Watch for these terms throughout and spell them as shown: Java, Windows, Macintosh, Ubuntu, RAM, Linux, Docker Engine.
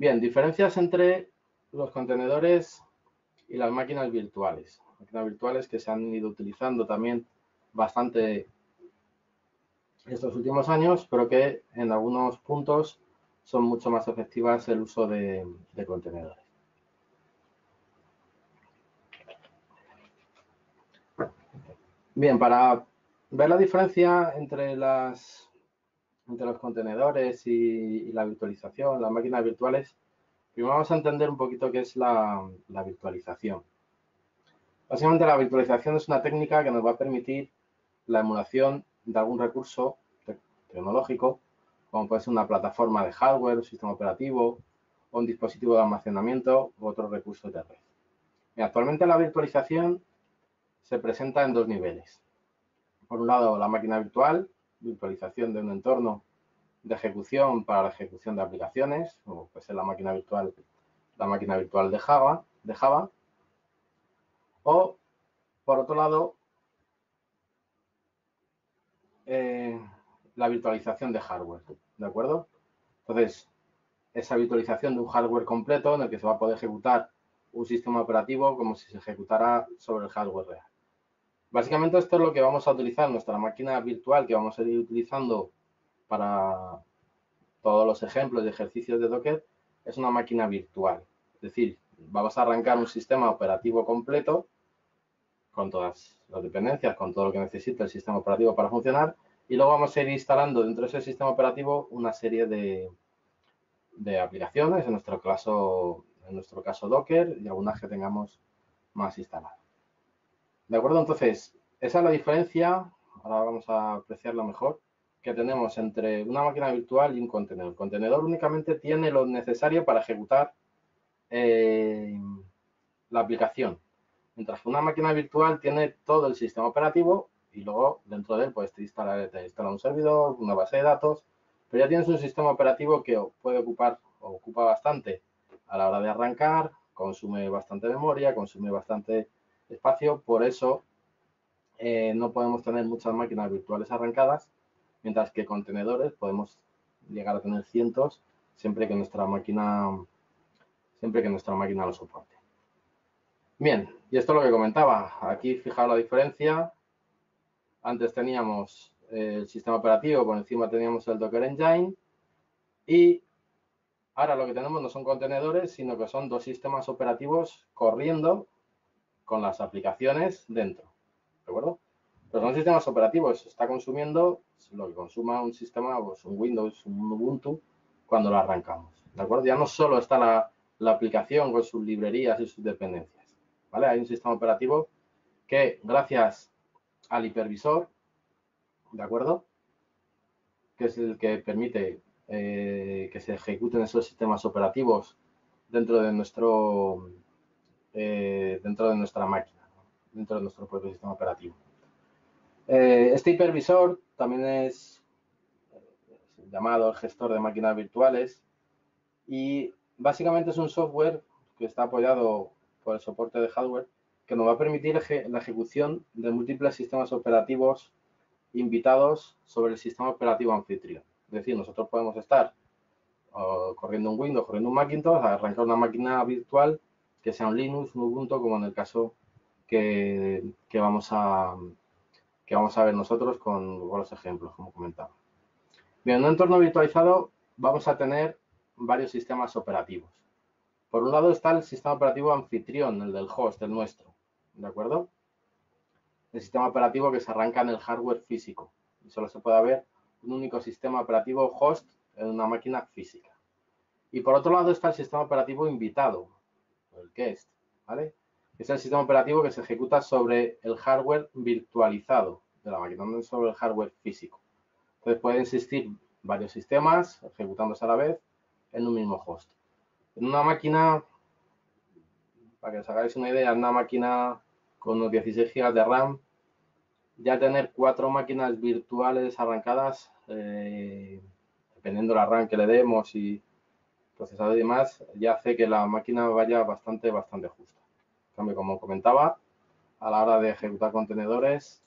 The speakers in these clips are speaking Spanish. Bien, diferencias entre los contenedores y las máquinas virtuales. Máquinas virtuales que se han ido utilizando también bastante estos últimos años, pero que en algunos puntos son mucho más efectivas el uso de contenedores. Bien, para ver la diferencia entre los contenedores y la virtualización, las máquinas virtuales, primero vamos a entender un poquito qué es la virtualización. Básicamente, la virtualización es una técnica que nos va a permitir la emulación de algún recurso tecnológico, como puede ser una plataforma de hardware, un sistema operativo, o un dispositivo de almacenamiento u otro recurso de red. Y actualmente la virtualización se presenta en dos niveles. Por un lado, la máquina virtual, virtualización de un entorno de ejecución para la ejecución de aplicaciones, como puede ser la máquina virtual de Java. O, por otro lado, la virtualización de hardware, ¿de acuerdo? Entonces, esa virtualización de un hardware completo en el que se va a poder ejecutar un sistema operativo como si se ejecutara sobre el hardware real. Básicamente, esto es lo que vamos a utilizar en nuestra máquina virtual, que vamos a ir utilizando para todos los ejemplos y ejercicios de Docker. Es una máquina virtual, es decir, vamos a arrancar un sistema operativo completo con todas las dependencias, con todo lo que necesita el sistema operativo para funcionar, y luego vamos a ir instalando dentro de ese sistema operativo una serie de aplicaciones, en nuestro caso Docker, y algunas que tengamos más instaladas. ¿De acuerdo? Entonces, esa es la diferencia, ahora vamos a apreciarla mejor, que tenemos entre una máquina virtual y un contenedor. El contenedor únicamente tiene lo necesario para ejecutar la aplicación, mientras que una máquina virtual tiene todo el sistema operativo y luego dentro de él pues te instala un servidor, una base de datos, pero ya tienes un sistema operativo que puede ocupa bastante a la hora de arrancar, consume bastante memoria, consume bastante espacio, por eso no podemos tener muchas máquinas virtuales arrancadas, mientras que contenedores podemos llegar a tener cientos siempre que nuestra máquina lo soporte. Bien, y esto es lo que comentaba. Aquí fijaos la diferencia. Antes teníamos el sistema operativo, por encima teníamos el Docker Engine, y ahora lo que tenemos no son contenedores, sino que son dos sistemas operativos corriendo con las aplicaciones dentro. ¿De acuerdo? Pero son sistemas operativos. Está consumiendo lo que consuma un sistema, pues un Windows, un Ubuntu, cuando lo arrancamos. ¿De acuerdo? Ya no solo está la aplicación con sus librerías y sus dependencias, ¿vale? Hay un sistema operativo que, gracias al hipervisor, ¿de acuerdo?, que es el que permite que se ejecuten esos sistemas operativos dentro de nuestra máquina, ¿no?, dentro de nuestro propio sistema operativo. Este hipervisor también es llamado el gestor de máquinas virtuales y básicamente es un software que está apoyado por el soporte de hardware que nos va a permitir la ejecución de múltiples sistemas operativos invitados sobre el sistema operativo anfitrión. Es decir, nosotros podemos estar corriendo un Windows, corriendo un Macintosh, arrancar una máquina virtual que sea un Linux, un Ubuntu, como en el caso que vamos a ver nosotros con los ejemplos, como comentaba. Bien, en un entorno virtualizado vamos a tener varios sistemas operativos. Por un lado está el sistema operativo anfitrión, el del host, el nuestro, ¿de acuerdo? El sistema operativo que se arranca en el hardware físico. Y solo se puede haber un único sistema operativo host en una máquina física. Y por otro lado está el sistema operativo invitado, el guest, ¿vale? Es el sistema operativo que se ejecuta sobre el hardware virtualizado de la máquina, no sobre el hardware físico. Entonces pueden existir varios sistemas ejecutándose a la vez en un mismo host. En una máquina, para que os hagáis una idea, en una máquina con unos 16 GB de RAM, ya tener 4 máquinas virtuales arrancadas, dependiendo del RAM que le demos y procesador y demás, ya hace que la máquina vaya bastante justa. En cambio, como comentaba, a la hora de ejecutar contenedores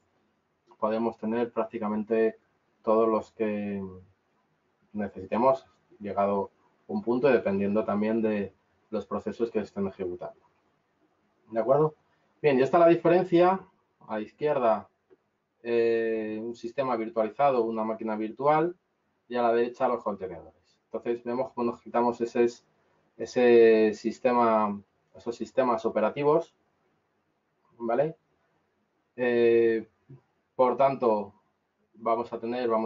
podemos tener prácticamente todos los que necesitemos, llegado un punto, dependiendo también de los procesos que estén ejecutando. ¿De acuerdo? Bien, ya está la diferencia. A la izquierda, un sistema virtualizado, una máquina virtual, y a la derecha los contenedores. Entonces, vemos cómo nos quitamos esos sistemas operativos, ¿vale? Por tanto, vamos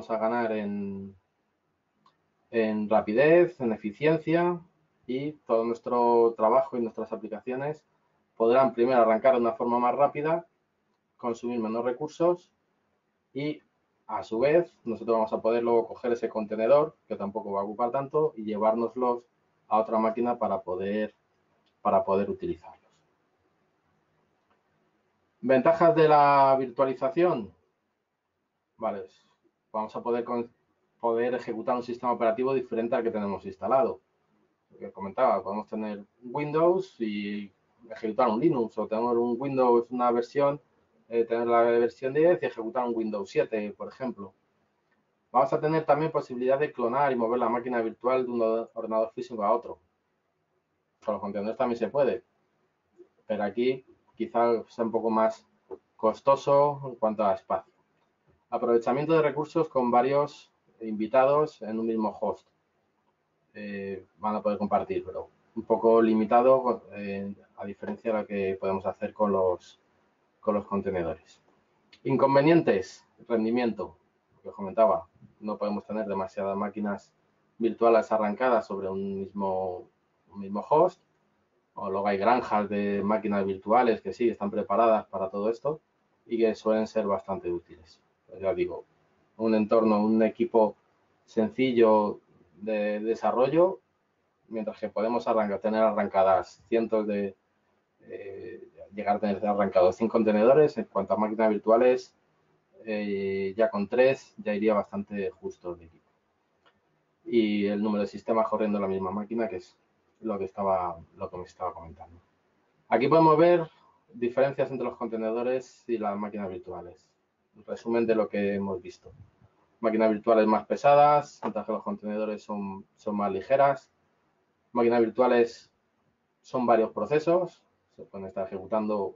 a ganar en rapidez, en eficiencia, y todo nuestro trabajo y nuestras aplicaciones podrán primero arrancar de una forma más rápida, consumir menos recursos y, a su vez, nosotros vamos a poder luego coger ese contenedor, que tampoco va a ocupar tanto, y llevárnoslos a otra máquina para poder utilizarlos. ¿Ventajas de la virtualización? Vale, vamos a poder ejecutar un sistema operativo diferente al que tenemos instalado. Lo que comentaba, podemos tener Windows y ejecutar un Linux, o tenemos un Windows, una versión, tener la versión 10 y ejecutar un Windows 7, por ejemplo. Vamos a tener también posibilidad de clonar y mover la máquina virtual de un ordenador físico a otro. Con los contenedores también se puede, pero aquí quizás sea un poco más costoso en cuanto a espacio. Aprovechamiento de recursos con varios invitados en un mismo host. Van a poder compartir, pero un poco limitado, a diferencia de lo que podemos hacer con los contenedores. Inconvenientes, rendimiento, lo que os comentaba, no podemos tener demasiadas máquinas virtuales arrancadas sobre un mismo host, o luego hay granjas de máquinas virtuales que sí están preparadas para todo esto y que suelen ser bastante útiles. Pues ya digo, un entorno, un equipo sencillo de desarrollo, mientras que podemos tener arrancadas cientos de... llegar a tener arrancados 5 contenedores, en cuanto a máquinas virtuales, ya con 3 ya iría bastante justo el equipo. Y el número de sistemas corriendo en la misma máquina, que es lo que me estaba comentando. Aquí podemos ver diferencias entre los contenedores y las máquinas virtuales. Un resumen de lo que hemos visto. Máquinas virtuales más pesadas, mientras que los contenedores son más ligeras. Máquinas virtuales son varios procesos. Pueden estar ejecutando,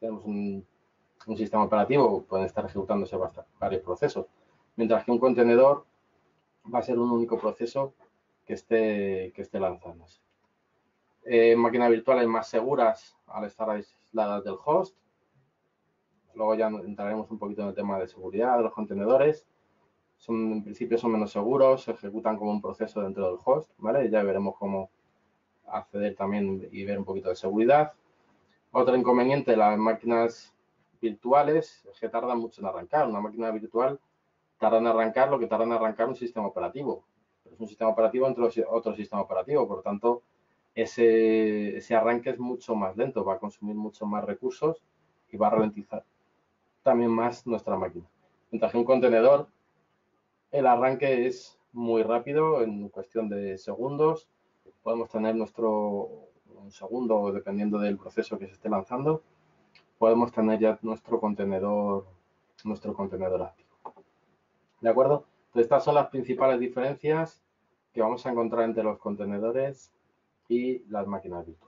tenemos un sistema operativo, pueden estar ejecutándose varios procesos. Mientras que un contenedor va a ser un único proceso que esté lanzándose. Máquinas virtuales más seguras al estar aisladas del host. Luego ya entraremos un poquito en el tema de seguridad de los contenedores. En principio son menos seguros, se ejecutan como un proceso dentro del host, ¿vale? Ya veremos cómo acceder también y ver un poquito de seguridad. Otro inconveniente de las máquinas virtuales es que tardan mucho en arrancar. Una máquina virtual tarda en arrancar lo que tarda en arrancar un sistema operativo. Pero es un sistema operativo entre otro sistema operativo. Por lo tanto, ese arranque es mucho más lento, va a consumir mucho más recursos y va a ralentizar también más nuestra máquina. Mientras que un contenedor, el arranque es muy rápido, en cuestión de segundos. Podemos tener un segundo, dependiendo del proceso que se esté lanzando, podemos tener ya nuestro contenedor activo. ¿De acuerdo? Entonces, estas son las principales diferencias que vamos a encontrar entre los contenedores y las máquinas virtuales.